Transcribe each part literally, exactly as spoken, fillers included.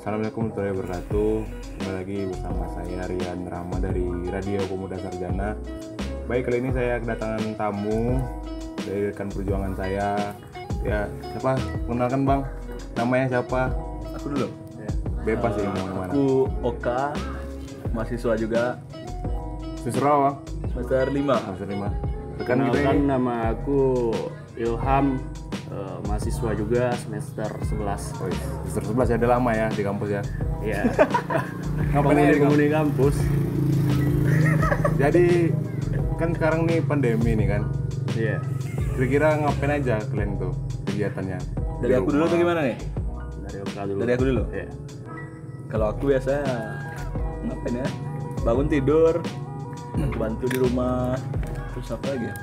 Assalamualaikum warahmatullahi wabarakatuh. Kembali lagi bersama saya Rian Rama dari Radio Pemuda Sarjana. Baik, kali ini saya kedatangan tamu dari rekan perjuangan saya. Ya, siapa? Kenalkan bang, namanya siapa? Aku dulu. Ya, bebas uh, ya mau kemana. Aku Oka, mahasiswa juga. Semester apa? Semester lima. Semester lima. Rekan kita ini. Nama aku Ilham. Uh, mahasiswa juga semester sebelas. Oh, iya. Semester sebelas ya, udah lama ya di kampus ya. Iya. Ngapain ya di kampus? kampus? Jadi kan sekarang nih pandemi nih kan. Iya. Yeah. Kira-kira ngapain aja kalian tuh kegiatannya? Dari aku dulu tuh gimana nih? Dari aku dulu. Dari aku dulu. Iya. Yeah. Kalau aku biasanya ngapain ya? Bangun tidur, bantu di rumah, terus apa lagi ya?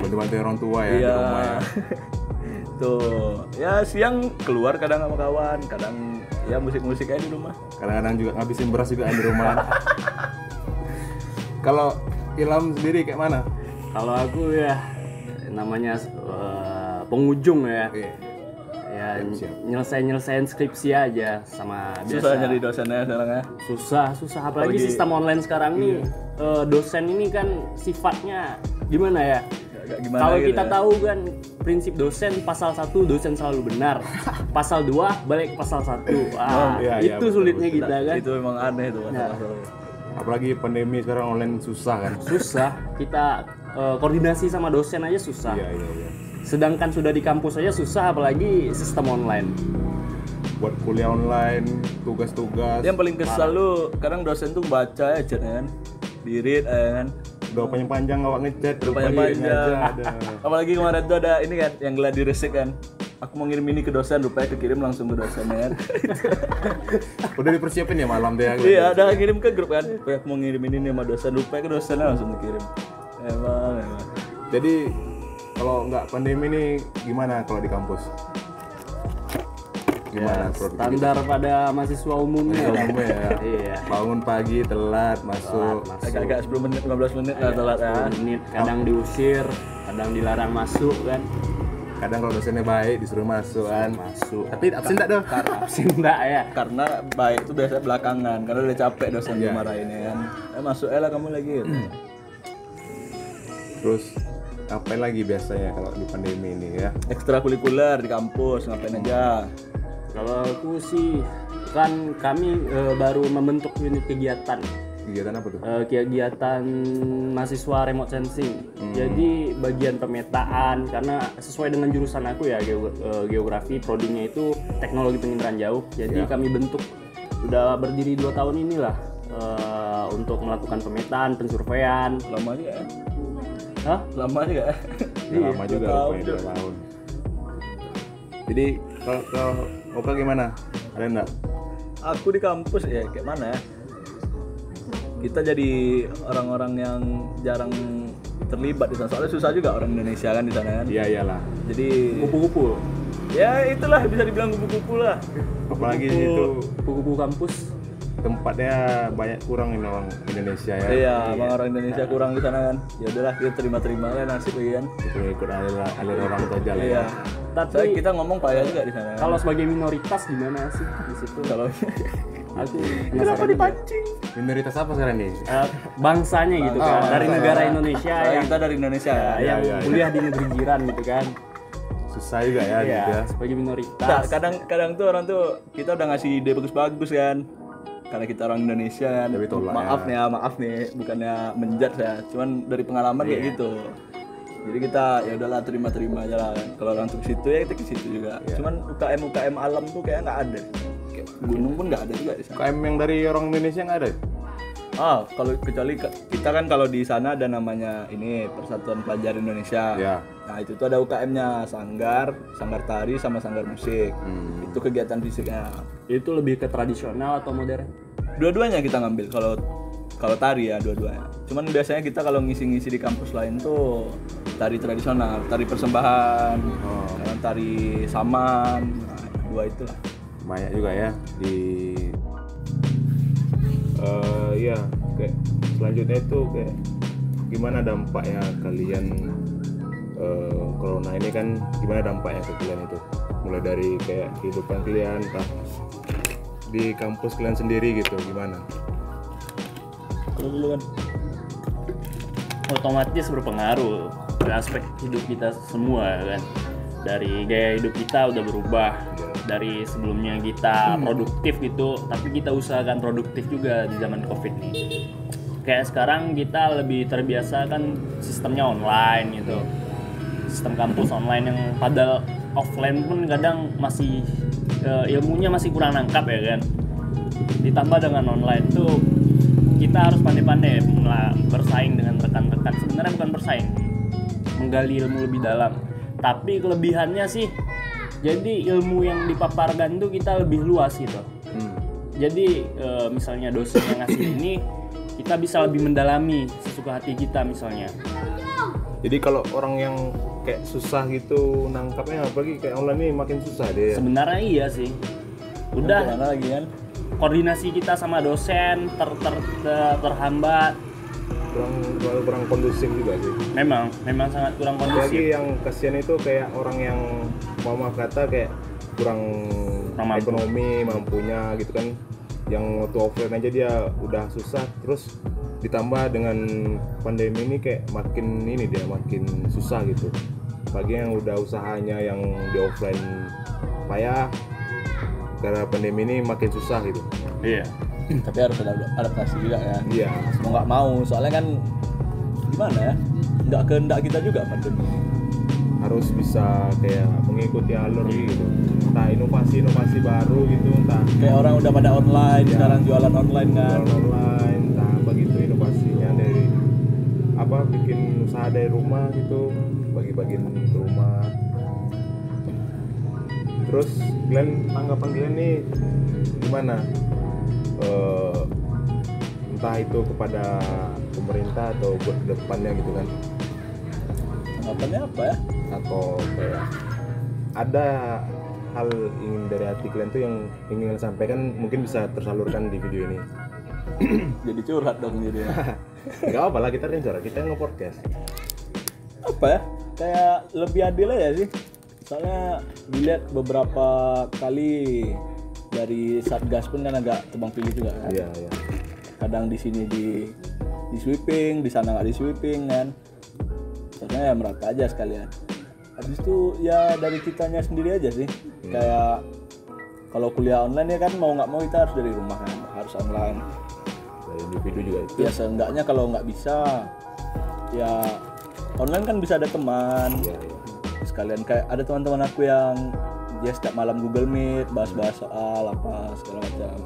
Bantu-bantu orang tua ya, yeah, di rumah ya. Tuh ya, siang keluar kadang sama kawan, kadang ya musik-musik aja di rumah, kadang-kadang juga ngabisin beras juga di rumah. Kalau Ilham sendiri kayak mana? Kalau aku ya namanya uh, pengujung ya, okay. Ya nyelesain-nyelesain skripsi aja sama biasa. Susah nyari dosennya sekarang ya, susah susah, apalagi, apalagi sistem online sekarang nih. Iya. Uh, dosen ini kan sifatnya gimana ya? Kalau gitu kita ya? Tahu kan prinsip dosen, pasal satu dosen selalu benar. Pasal dua balik ke pasal satu. Ah, oh, iya, itu iya, sulitnya betul, kita kan. Itu memang aneh itu masalah. Nah. Apalagi pandemi sekarang online susah kan. Susah. Kita uh, koordinasi sama dosen aja susah. Iya, iya, iya. Sedangkan sudah di kampus aja susah, apalagi sistem online. Buat kuliah online, tugas-tugas. Yang paling kesal lu kadang dosen tuh baca ya chat kan. Di-read kan. Doanya panjang, awak ngechat, doanya panjang. Apalagi kemarin tuh ada ini kan, yang gladi resik kan. Aku mau ngirim ini ke dosen, rupanya kekirim langsung ke dosen kan. Udah dipersiapin ya malam deh. Iya, ada ngirim ke grup kan. Aku mau ngirim ini nih sama dosen, rupanya ke dosennya langsung dikirim. Emang, emang. Jadi kalau nggak pandemi ini gimana kalau di kampus? Gimana? Ya, standar gitu pada mahasiswa umumnya. Umum ya. Iya. Bangun pagi telat, masuk. Telat, masuk. Agak-agak sepuluh menit, lima belas menit lah telat ya. sepuluh menit. Kadang diusir, kadang dilarang masuk kan. Kadang kalau dosennya baik disuruh masuk kan. Masuk. Tapi absen tak dong? Absen tak ya. Karena baik itu biasanya belakangan, karena udah capek dosen dimarahinnya kan. Eh masuk eh lah kamu lagi. Gitu. Terus ngapain lagi biasanya kalau di pandemi ini ya? Ekstrakurikuler di kampus ngapain aja? Kalau aku sih kan kami e, baru membentuk unit kegiatan. Kegiatan apa tuh? E, kegiatan mahasiswa remote sensing. Hmm. Jadi bagian pemetaan, karena sesuai dengan jurusan aku ya, geografi, prodinya itu teknologi penginderaan jauh. Jadi ya, kami bentuk udah berdiri dua tahun inilah e, untuk melakukan pemetaan, pensurveian. Lama juga ya? Hah? Lama juga ya? Lama juga dua tahun. Jadi kalau Oka gimana? Ada enggak? Aku di kampus ya kayak mana ya? Kita jadi orang-orang yang jarang terlibat di sana. Soalnya susah juga orang Indonesia kan di sana kan. Iya iyalah. Jadi kupu-kupu. Ya itulah, bisa dibilang kupu-kupu lah. Apalagi kupu-kupu, itu kupu-kupu kampus. Tempatnya banyak kurang ini orang Indonesia ya. Iya, iya. Orang Indonesia nah, kurang di sana kan. Ya udahlah, kita terima-terima lah nasib kan. Kita ikut alur orang saja lah. Iya. Tapi kita ngomong payah juga di sana. Kalau sebagai minoritas gimana sih di situ? Kalau aku kenapa dipancing? Minoritas apa sekarang nih? Uh, bangsanya gitu kan. Oh, dari bangsa, negara Indonesia. Nah, yang, kita dari Indonesia ya, ya, yang ya, ya, kuliah di negeri jiran gitu kan. Susah juga ya, ya gitu ya. Sebagai minoritas. Kadang-kadang tuh orang tuh kita udah ngasih ide bagus-bagus kan. Karena kita orang Indonesia kan. Maaf nih ya, maaf nih, bukannya menjat ya. Cuman dari pengalaman yeah, kayak gitu. Jadi kita ya udahlah terima-terima aja lah. Kalau orang ke situ ya kita ke situ juga. Yeah. Cuman U K M U K M alam tuh kayak nggak ada. Kayak gunung pun nggak ada juga di sana. U K M yang dari orang Indonesia nggak ada. Ah, kalau kecuali kita kan kalau di sana ada namanya ini Persatuan Pelajar Indonesia. Yeah. Nah itu tuh ada U K M-nya, sanggar, sanggar tari sama sanggar musik. Hmm. Itu kegiatan fisiknya. Itu lebih ke tradisional atau modern? Dua-duanya kita ngambil kalau kalau tari ya dua-duanya. Cuman biasanya kita kalau ngisi-ngisi di kampus lain tuh tari tradisional, tari persembahan, oh, tari saman, nah, dua itulah. Banyak juga ya di. Uh, ya, kayak selanjutnya itu kayak gimana dampaknya kalian uh, corona ini kan gimana dampaknya ke kalian itu? Mulai dari kayak kehidupan kalian, entah di kampus kalian sendiri gitu, gimana? Kalau dulu kan otomatis berpengaruh ke aspek hidup kita semua kan. Dari gaya hidup kita udah berubah, dari sebelumnya kita produktif gitu, tapi kita usahakan produktif juga di zaman COVID nih. Kayak sekarang kita lebih terbiasa kan sistemnya online gitu, sistem kampus online yang padahal offline pun kadang masih e, ilmunya masih kurang nangkap ya kan. Ditambah dengan online tuh kita harus pandai-pandai bersaing dengan rekan-rekan. Sebenarnya bukan bersaing, menggali ilmu lebih dalam. Tapi kelebihannya sih, jadi ilmu yang dipaparkan tuh kita lebih luas gitu. Hmm. Jadi e, misalnya dosen yang ngasih ini, kita bisa lebih mendalami sesuka hati kita misalnya. Jadi kalau orang yang kayak susah gitu nangkapnya, apalagi kayak online ini makin susah deh. Sebenarnya iya sih. Udah nah, lagi kan? Koordinasi kita sama dosen ter ter, ter terhambat. Kurang, kurang kondusif juga sih. Memang, memang sangat kurang kondusif. Lagi yang kasihan itu kayak orang yang mau maaf kata kayak kurang, kurang mampu. Ekonomi mampunya gitu kan. Yang waktu offline aja dia udah susah, terus ditambah dengan pandemi ini kayak makin ini dia makin susah gitu. Bagi yang udah usahanya yang di offline payah, karena pandemi ini makin susah gitu. Iya. Tapi harus ada adaptasi juga ya. Iya. Mau nggak mau, soalnya kan gimana ya? Nggak kehendak kita juga pandemi. Harus bisa kayak mengikuti alur gitu. Entah inovasi-inovasi baru gitu, entah. Kayak orang udah pada online, ya. Sekarang jualan online kan. Jualan online, entah begitu inovasinya dari apa bikin usaha dari rumah gitu, bagi-bagiin ke rumah. Terus kalian tanggapan kalian nih gimana? Uh, entah itu kepada pemerintah atau buat kedepannya gitu kan? Tanggapannya apa ya? Atau kayak ada hal ingin dari hati kalian tuh yang ingin kalian sampaikan mungkin bisa tersalurkan di video ini. Jadi curhat dong jadinya. Gak apa lah, kita kan curhat, kita nge-podcast. Apa ya? Kayak lebih adil aja sih. Soalnya dilihat beberapa kali dari Satgas pun kan agak tebang pilih juga kan. Iya, iya. Kadang di sini di di sweeping, di sana nggak di sweeping kan. Soalnya ya merata aja sekalian. Habis itu ya dari kitanya sendiri aja sih. Hmm. Kayak kalau kuliah online ya kan mau nggak mau kita harus dari rumah kan, harus online. Dari individu juga itu. Ya seenggaknya kalau nggak bisa ya online kan bisa ada teman. Iya, iya. Sekalian kayak ada teman-teman aku yang dia setiap malam Google Meet, bahas-bahas soal apa segala macam.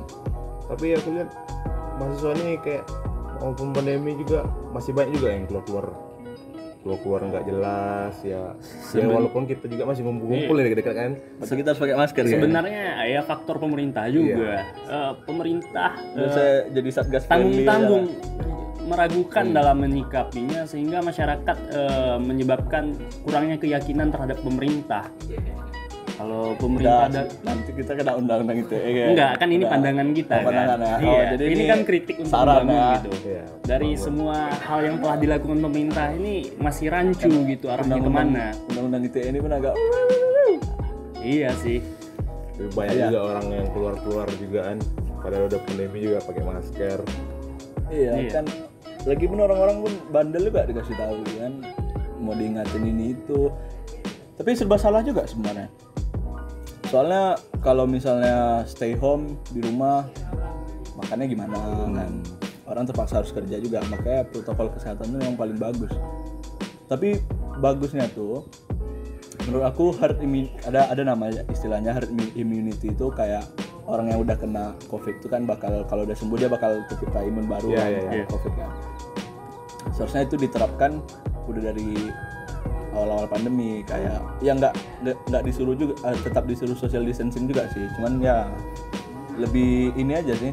Tapi aku lihat mahasiswa ini kayak walaupun pandemi juga masih banyak juga yang keluar-keluar keluar-keluar nggak jelas ya. Seben... ya walaupun kita juga masih ngumpul-ngumpul ya dekat-dekat kan. Masa kita harus pakai masker. Sebenarnya ya, ya faktor pemerintah juga. Iya. Uh, pemerintah uh, jadi Satgas tanggung-tanggung meragukan hmm. dalam menyikapinya sehingga masyarakat uh, menyebabkan kurangnya keyakinan terhadap pemerintah. Yeah. Kalau pemerintah udah, ada, nanti kita kena undang-undang I T E kan? Enggak, kan ini udah. Pandangan kita oh, kan? Pandangan, ya. Iya. Oh, jadi ini, ini kan kritik untuk membangun nah. gitu. Iya, dari bangun. Semua hal yang telah dilakukan pemerintah ini masih rancu kan, gitu arahnya kemana. Undang-undang I T E ini pun agak iya sih. Banyak iya. juga orang yang keluar-keluar juga kan. Padahal udah pandemi juga pakai masker. Iya, iya. Kan lagi pun orang-orang pun bandel juga dikasih tahu kan. Mau diingatin ini itu. Tapi serba salah juga sebenarnya. Soalnya kalau misalnya stay home di rumah makannya gimana hmm. kan orang terpaksa harus kerja juga, makanya protokol kesehatan itu memang paling bagus. Tapi bagusnya tuh menurut aku herd immunity, ada ada nama istilahnya herd immunity itu kayak orang yang udah kena COVID itu kan bakal kalau udah sembuh dia bakal tercipta imun baru yeah, kan, yeah, yeah. COVID kan. Seharusnya itu diterapkan udah dari awal-awal pandemi kayak ya nggak nggak disuruh juga eh, tetap disuruh social distancing juga sih, cuman ya lebih ini aja sih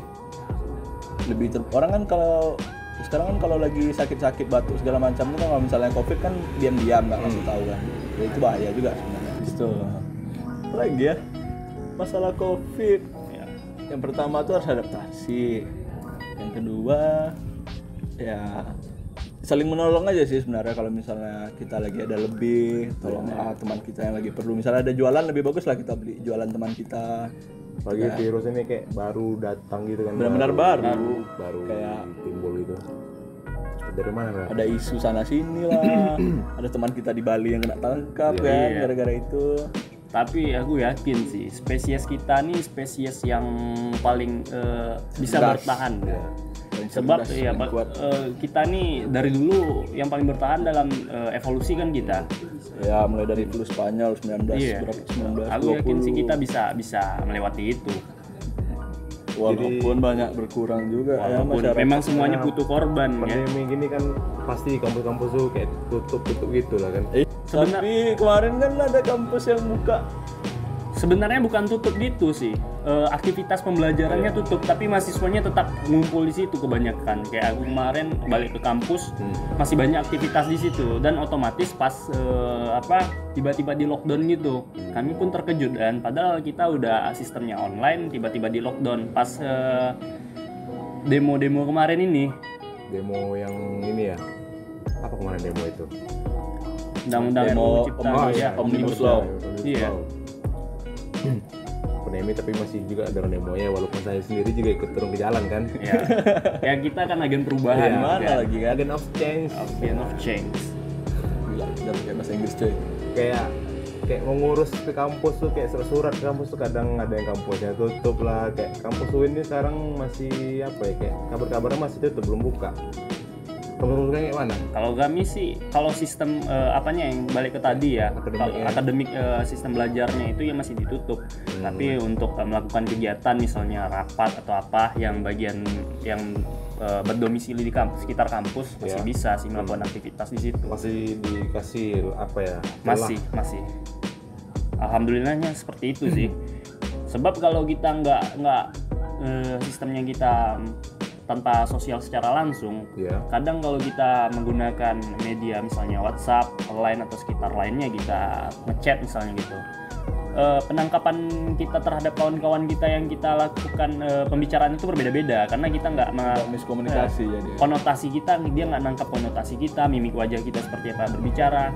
lebih ter- orang kan kalau sekarang kan kalau lagi sakit-sakit batuk segala macam itu kalau misalnya COVID kan diam-diam nggak langsung tahu kan ya, itu bahaya juga sebenarnya. Itu lagi ya masalah COVID ya. Yang pertama tuh harus adaptasi, yang kedua ya saling menolong aja sih sebenarnya. Kalau misalnya kita lagi ada lebih tolonglah teman kita yang lagi perlu, misalnya ada jualan lebih bagus lah kita beli jualan teman kita Lagi ya. Virus ini kayak baru datang gitu kan. Benar-benar baru, baru, baru kayak timbul gitu. Dari mana kan? Ada isu sana sini lah. Ada teman kita di Bali yang kena tangkap ya, kan iya. gara-gara itu. Tapi aku yakin sih spesies kita nih spesies yang paling uh, bisa Dash. bertahan. Ya. Sebab ya uh, kita nih dari dulu yang paling bertahan dalam uh, evolusi kan kita. Ya mulai dari flu Spanyol sembilan belas yeah. berapa sembilan belas Aku yakin sih kita bisa bisa melewati itu. Walaupun jadi, banyak berkurang juga walaupun ya, memang semuanya butuh korban ya. Pandemi gini kan pasti kampus-kampus tuh kayak tutup-tutup gitu lah kan. Eh, Sebenar- tapi kemarin kan ada kampus yang buka. Sebenarnya bukan tutup gitu sih, e, aktivitas pembelajarannya yeah. tutup, tapi mahasiswanya tetap ngumpul di situ kebanyakan. Kayak aku kemarin balik ke kampus, hmm. masih banyak aktivitas di situ, dan otomatis pas e, apa tiba-tiba di lockdown gitu, kami pun terkejut dan padahal kita udah sistemnya online, tiba-tiba di lockdown. Pas e, demo-demo kemarin ini, demo yang ini ya, apa kemarin demo itu? Undang-undang demo Cipta ya, omnibus law. Iya. Hmm. Pandemi tapi masih juga ada nemonya walaupun saya sendiri juga ikut turun ke jalan kan. Ya, ya kita kan agen perubahan ya, mana kan? Lagi kan? Agen of change. Agen of change. Gila, kita pakai bahasa Inggris coy. Kayak kayak mengurus ke kampus tuh kayak surat-surat ke kampus tuh kadang ada yang kampusnya tutup lah kayak kampus U I N ini sekarang masih apa ya kayak kabar-kabarnya masih tutup belum buka. Kampus-kampusnya kayak mana? Kalau kami sih, kalau sistem uh, apanya yang balik ke tadi ya, akademik, akademik uh, sistem belajarnya itu yang masih ditutup. Hmm. Tapi untuk uh, melakukan kegiatan misalnya rapat atau apa yang bagian yang uh, berdomisili di kampus, sekitar kampus masih ya. Bisa sih melakukan hmm. aktivitas di situ. Masih dikasih apa ya? Masih, telah. masih. Alhamdulillahnya seperti itu sih. Sebab kalau kita nggak nggak uh, sistemnya kita tanpa sosial secara langsung, yeah. kadang kalau kita menggunakan media misalnya WhatsApp, online atau sekitar lainnya kita ngechat misalnya gitu, e, penangkapan kita terhadap kawan-kawan kita yang kita lakukan e, pembicaraan itu berbeda-beda karena kita nggak ma- miskomunikasi, e, jadi konotasi kita dia nggak nangkap konotasi kita, mimik wajah kita seperti apa berbicara.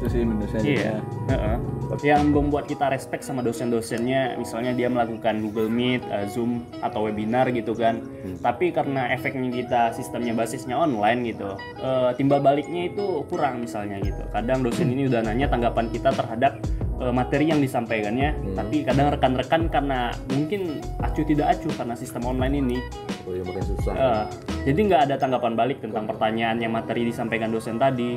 Itu sih menurutnya. Iya. Yeah. Yang membuat kita respect sama dosen-dosennya, misalnya dia melakukan Google Meet, uh, Zoom, atau webinar gitu kan. Hmm. Tapi karena efeknya kita sistemnya basisnya online gitu, uh, timbal baliknya itu kurang misalnya gitu. Kadang dosen ini udah nanya tanggapan kita terhadap uh, materi yang disampaikannya, hmm. tapi kadang rekan-rekan karena mungkin acuh tidak acuh karena sistem online ini. Oh ya makin susah. Uh, jadi nggak ada tanggapan balik tentang pertanyaan yang materi disampaikan dosen tadi.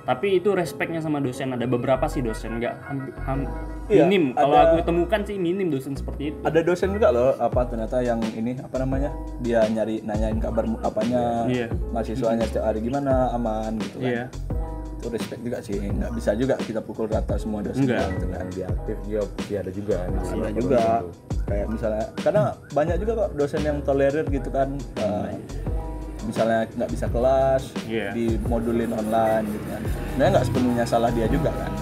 Tapi itu respeknya sama dosen, ada beberapa sih dosen nggak ham- ham- iya, minim. Kalau aku temukan sih minim dosen seperti itu. Ada dosen juga loh apa ternyata yang ini apa namanya dia nyari nanyain kabar apanya yeah. mahasiswanya setiap hari gimana aman gitu kan. Yeah. Itu respect juga sih, nggak bisa juga kita pukul rata semua dosen gitu kan. Dia aktif dia pasti ada juga. Masih ada juga kayak misalnya karena banyak juga kok dosen yang tolerir gitu kan. Uh, misalnya nggak bisa kelas, yeah. dimodulin online gitu kan. Sebenarnya nggak sepenuhnya salah dia juga kan.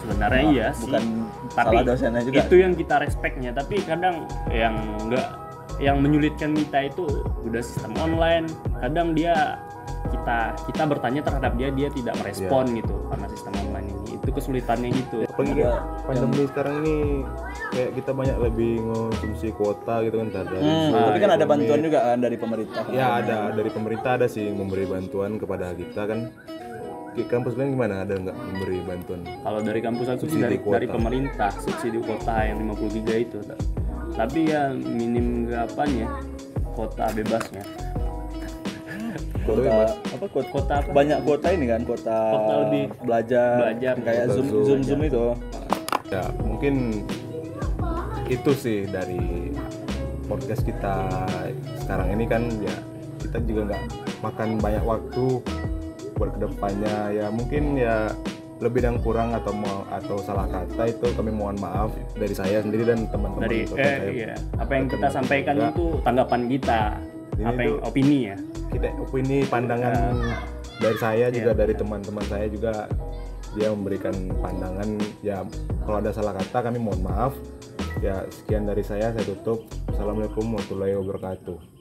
Sebenarnya nah, iya bukan sih. Bukan salah dosennya juga. Itu yang kita respeknya, tapi kadang yang nggak, yang menyulitkan kita itu udah sistem online. Kadang dia kita kita bertanya terhadap dia, dia tidak merespon yeah. gitu karena sistem online ini. Itu kesulitannya gitu. Pandemi sekarang ini kayak kita banyak lebih ngonsumsi kuota gitu kan dari hmm, nah, tapi kan ada bantuan juga kan dari pemerintah. Ya ada dari pemerintah ada sih memberi bantuan kepada kita kan. Kampus lain gimana ada nggak memberi bantuan? Kalau dari kampus aku sih dari, dari pemerintah subsidi kuota yang lima puluh giga itu. Tapi ya minim apanya kuota bebasnya. Kota apa kota, kota apa? Banyak kota ini kan kota, kota lebih belajar, belajar kayak zoom zoom, zoom zoom itu ya mungkin itu sih dari podcast kita sekarang ini kan ya kita juga nggak makan banyak waktu buat kedepannya ya mungkin ya lebih dan kurang atau mau atau salah kata itu kami mohon maaf dari saya sendiri dan teman-teman dari eh, saya, iya. apa yang kita sampaikan juga. Itu tanggapan kita ini apa yang opini ya kita opini pandangan uh, dari saya juga yeah, dari yeah. teman-teman saya juga dia memberikan pandangan ya kalau ada salah kata kami mohon maaf ya sekian dari saya saya tutup. Assalamualaikum warahmatullahi wabarakatuh.